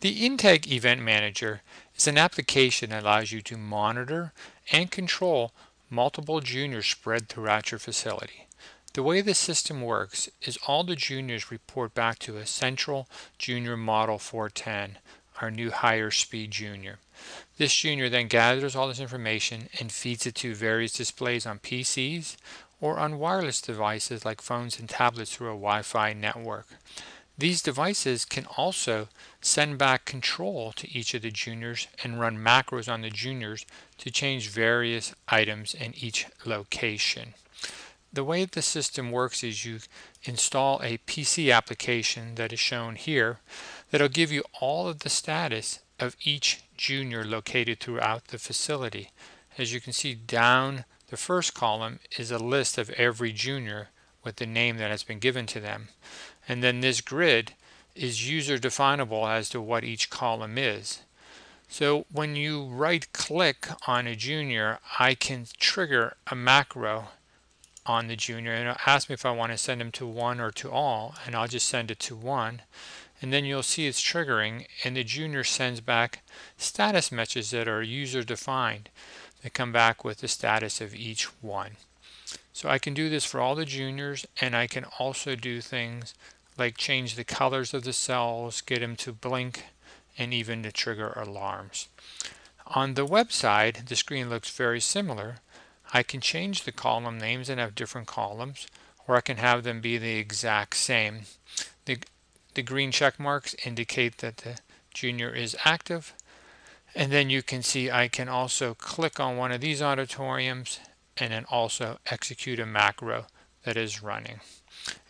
The Integ Event Manager is an application that allows you to monitor and control multiple juniors spread throughout your facility. The way the system works is all the juniors report back to a central junior model 410, our new higher speed junior. This junior then gathers all this information and feeds it to various displays on PCs or on wireless devices like phones and tablets through a Wi-Fi network. These devices can also send back control to each of the juniors and run macros on the juniors to change various items in each location. The way the system works is you install a PC application that is shown here that'll give you all of the status of each junior located throughout the facility. As you can see, down the first column is a list of every junior with the name that has been given to them. And then this grid is user definable as to what each column is. So when you right click on a junior, I can trigger a macro on the junior, and it'll ask me if I want to send them to one or to all, and I'll just send it to one. And then you'll see it's triggering, and the junior sends back status messages that are user defined. They come back with the status of each one. So I can do this for all the juniors, and I can also do things like change the colors of the cells, get them to blink, and even to trigger alarms. On the web side, the screen looks very similar. I can change the column names and have different columns, or I can have them be the exact same. The green check marks indicate that the junior is active. And then you can see I can also click on one of these auditoriums and then also execute a macro that is running.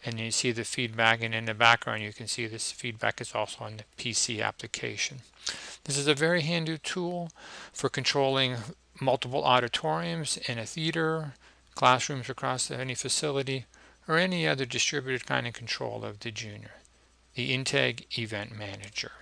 And you see the feedback, and in the background you can see this feedback is also on the PC application. This is a very handy tool for controlling multiple auditoriums in a theater, classrooms across any facility, or any other distributed kind of control of the junior. The Integ Event Manager.